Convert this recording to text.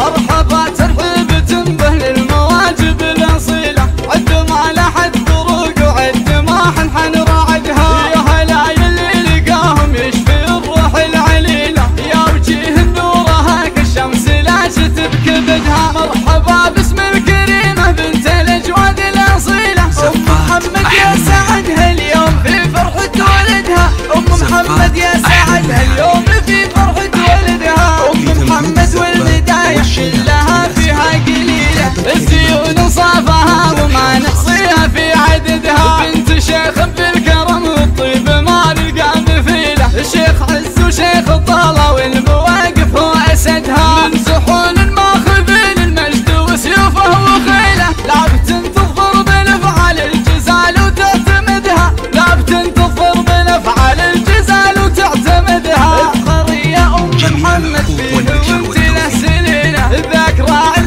مرحبا ترحب تنبه للمواجب الاصيله، عد ما لحد طرق وعد ما حنراعدها، يا هلا يلي لقاهم يشفي الروح العليله، يا وجيه نورها كالشمس لا شت بكبدها. مرحبا باسم الكريمه بنت الاجواد الاصيله، ام محمد يا سعدها اليوم في فرحه ولدها، ام محمد يا سعدها اليوم في فرحه ولدها، ام محمد والبدايه كلها فيها قليله، الزيون صافها وما نحصيها في عددها، بنت شيخ بالكرم والطيب ما نلقى مثيله، الشيخ عز وشيخ الطاله والمواقف هو اسدها، من سحون ماخذين المجد وسيوفه وخيله، لا بتنتظر بالافعال الجزال وتعتمدها، لا بتنتظر بالافعال الجزال وتعتمدها، الفخر يا ام محمد فيه وانت له سنينه، ذاك راعي